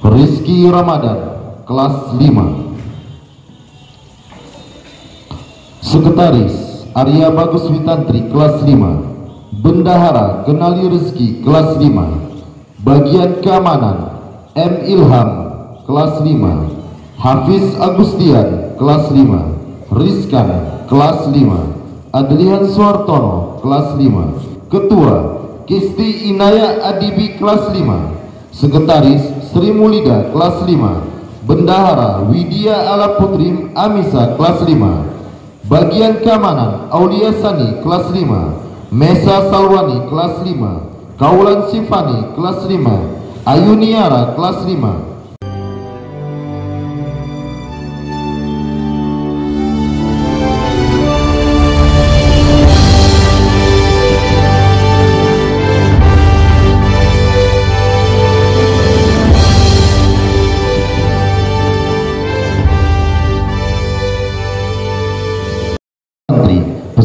Rizky Ramadan kelas 5. Sekretaris Arya Bagus Witantri kelas 5. Bendahara Kenali Rizki kelas 5. Bagian keamanan M. Ilham kelas 5. Hafiz Agustian kelas 5. Rizkan kelas 5. Adrian Suartono kelas 5. Ketua Kisti Inaya Adibi kelas 5. Sekretaris Sri Mulida kelas 5. Bendahara Widya Alaputri Amisa kelas 5. Bagian keamanan Aulia Sani kelas 5. Mesa Salwani kelas 5. Kaulan Sifani kelas 5. Ayuniara kelas 5.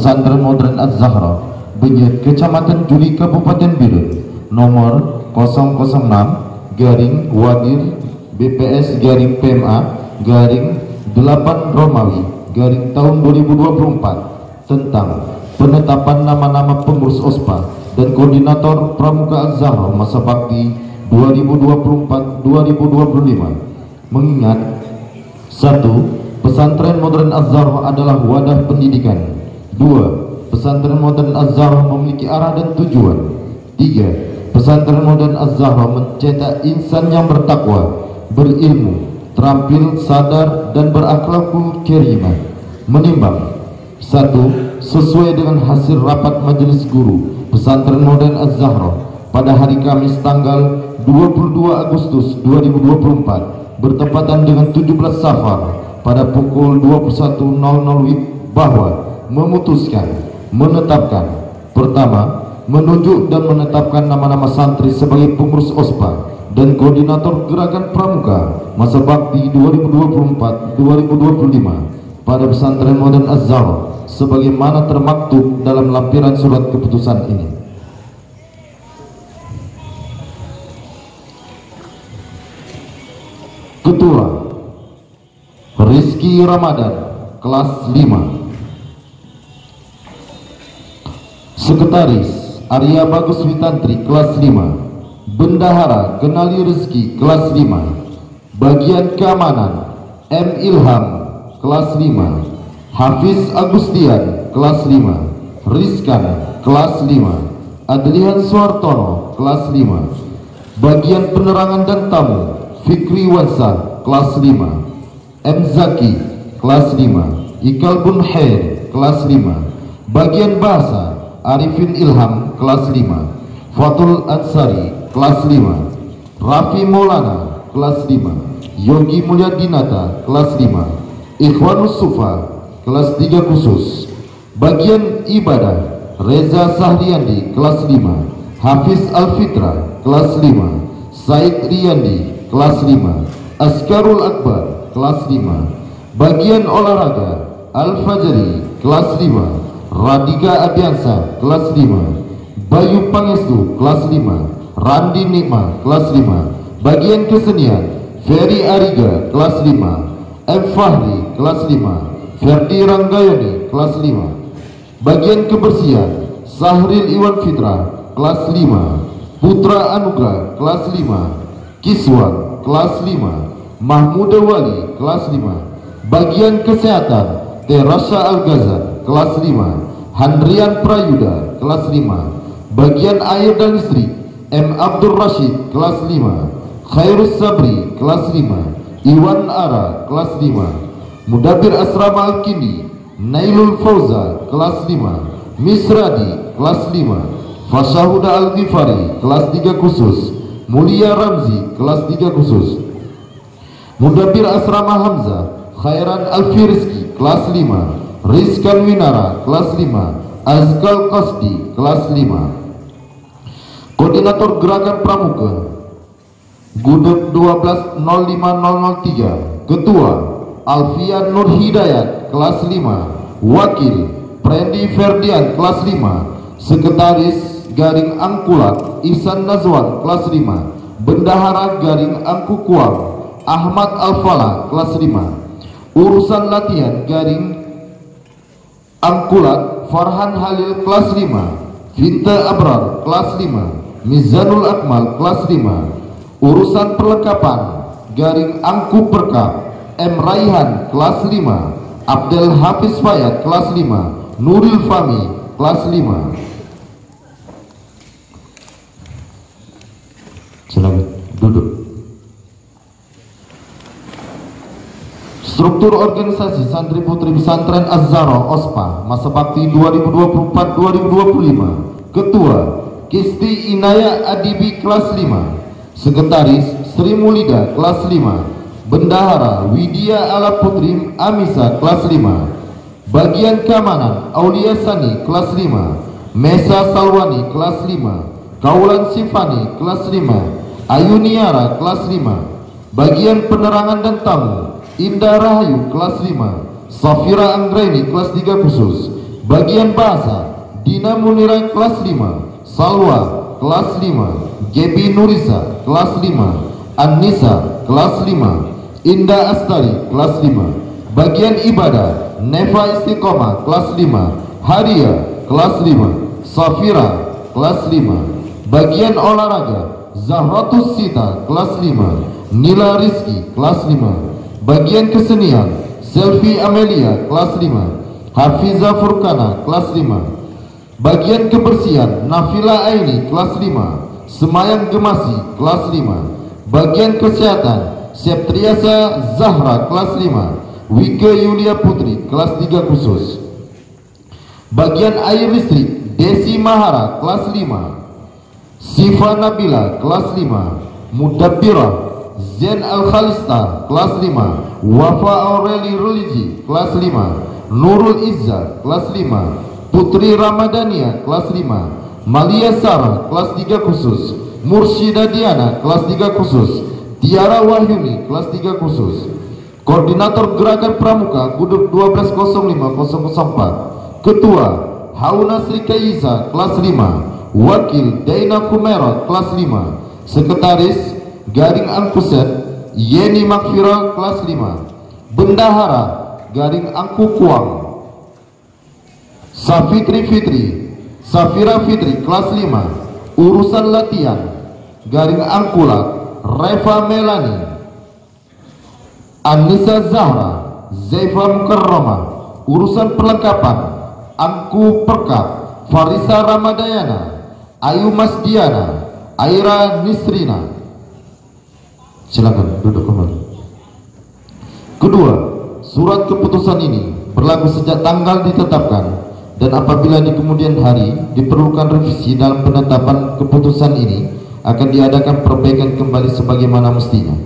Pesantren Modern Az-Zahra Benyet Kecamatan Juli Kabupaten Birun nomor 006-Wadir BPS-PMA-8 Romawi- tahun 2024 tentang penetapan nama-nama pengurus OSPA dan koordinator Pramuka Az-Zahra Masa Bakti 2024-2025. Mengingat 1. Pesantren Modern Az-Zahra adalah wadah pendidikan. 2. Pesantren Modern Az-Zahra memiliki arah dan tujuan. 3. Pesantren Modern Az-Zahra mencetak insan yang bertakwa, berilmu, terampil, sadar, dan berakhlakul karimah. Menimbang 1. Sesuai dengan hasil rapat majelis guru Pesantren Modern Az-Zahra pada hari Kamis tanggal 22 Agustus 2024 bertepatan dengan 17 Safar pada pukul 21.00 WIB bahwa memutuskan, menetapkan, pertama, menunjuk dan menetapkan nama-nama santri sebagai pengurus OSPA dan koordinator gerakan pramuka Masa Bakti 2024-2025 pada Pesantren Modern Az-Zahra sebagaimana termaktub dalam lampiran surat keputusan ini. Ketua Rizky Ramadan kelas 5. Sekretaris Arya Bagus Witantri kelas 5. Bendahara Kenali Rizki kelas 5. Bagian keamanan M. Ilham kelas 5. Hafiz Agustian kelas 5. Rizkan kelas 5. Adrian Suartono kelas 5. Bagian penerangan dan tamu Fikri Wansa kelas 5. M. Zaki kelas 5. Ikal Bunhair kelas 5. Bagian bahasa Arifin Ilham kelas 5. Fatul Ansari kelas 5. Rafi Maulana kelas 5. Yogi Mulyadinata kelas 5. Ikhwanus Sufa kelas 3 khusus. Bagian ibadah Reza Sahriandi kelas 5. Hafiz Alfitra kelas 5. Said Riyandi kelas 5. Askarul Akbar kelas 5. Bagian olahraga Al-Fajri kelas 5. Radika Adiansa kelas 5. Bayu Pangestu kelas 5. Randi Nikma kelas 5. Bagian kesenian Ferry Ariga kelas 5. M. Fahri kelas 5. Ferdi Ranggayoni kelas 5. Bagian kebersihan Sahril Iwan Fitra kelas 5. Putra Anugrah kelas 5. Kiswan kelas 5. Mahmud Wali kelas 5. Bagian kesehatan Terasa Al-Ghazal kelas 5. Handrian Prayuda kelas 5. Bagian air dan listrik M. Abdul Rashid kelas 5. Khairus Sabri kelas 5. Iwan Ara kelas 5. Mudabir Asrama Al-Kindi Nailul Fauza kelas 5. Misradi kelas 5. Fasyahuda Al-Ghifari kelas 3 khusus. Mulia Ramzi kelas 3 khusus. Mudabir Asrama Hamzah Khairan Al-Firizki kelas 5. Rizkan Winara kelas 5. Azkal Qasdi kelas 5. Koordinator Gerakan Pramuka Gudep 12.05.003. Ketua Alfian Nur Hidayat kelas 5. Wakil Prendi Ferdian kelas 5. Sekretaris Garing Angkulat Ihsan Nazwan kelas 5. Bendahara Garing Angkukuang Ahmad Al-Falah kelas 5, urusan latihan Garing Angkulat Farhan Halil kelas 5, Vinta Abrar kelas 5, Mizanul Akmal kelas 5, urusan perlengkapan Garing Angku Perkap M. Raihan kelas 5, Abdel Hafiz Fayad kelas 5, Nuril Fahmi kelas 5. Silakan duduk. Struktur organisasi santri putri pesantren Az-Zahra OSPA Masa Bakti 2024-2025. Ketua Kisti Inaya Adibi kelas 5, Sekretaris Sri Mulida kelas 5, Bendahara Widya Ala Putri Amisa kelas 5, Bagian Keamanan Aulia Sani kelas 5, Mesa Salwani kelas 5, Kaulan Sifani kelas 5, Ayuniara kelas 5, Bagian Penerangan dan Tamu Indah Rahayu kelas 5, Safira Anggreni kelas 3 khusus, Bagian Bahasa Dina Munira kelas 5, Salwa kelas 5, Gebi Nurisa kelas 5, Annisa kelas 5, Indah Astari kelas 5, Bagian Ibadah Neva Istiqomah kelas 5, Haria kelas 5, Safira kelas 5, Bagian Olahraga Zahratus Sita kelas 5, Nila Rizki kelas 5, Bagian Kesenian Selvi Amelia kelas 5, Hafiza Furkana kelas 5, Bagian Kebersihan Nafila Aini kelas 5, Semayang Gemasi kelas 5, Bagian Kesehatan Septriasa Zahra kelas 5, Wika Yulia Putri kelas 3 khusus, Bagian Air Listrik Desi Mahara kelas 5, Sifa Nabila kelas 5, Mudabbirah Zain Al-Khalista kelas 5, Wafa Aureli Religi kelas 5, Nurul Izzah kelas 5, Putri Ramadhania kelas 5, Malia Sarah kelas 3 khusus, Mursyida Diana kelas 3 khusus, Tiara Wahyuni kelas 3 khusus. Koordinator Gerakan Pramuka Gudep 12.05.004, Ketua Hauna Sri Kaisa kelas 5, Wakil Daina Kumera kelas 5, Sekretaris Garing Angkuset Yeni Makfira kelas 5, Bendahara Garing Angkukuang Safitri Fitri Safira Fitri kelas 5, urusan latihan Garing Angkulat Reva Melani Anissa Zahra Zaifa Mukarrama, urusan perlengkapan Angku Perkap Farisa Ramadayana Ayu Mas Diana, Aira Nisrina. Silakan duduk kembali. Kedua, surat keputusan ini berlaku sejak tanggal ditetapkan dan apabila di kemudian hari diperlukan revisi dalam penetapan keputusan ini akan diadakan perbaikan kembali sebagaimana mestinya.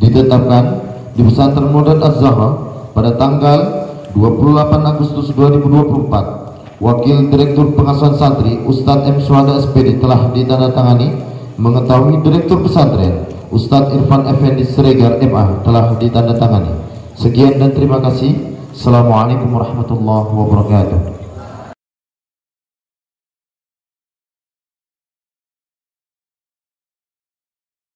Ditetapkan di Pesantren Modern Az-Zahra pada tanggal 28 Agustus 2024. Wakil Direktur Pengasuhan Santri Ustadz M. Suhada SPD telah ditandatangani, mengetahui Direktur Pesantren Ustadz Irfan Effendi Siregar MA telah ditandatangani. Sekian dan terima kasih. Assalamualaikum warahmatullahi wabarakatuh.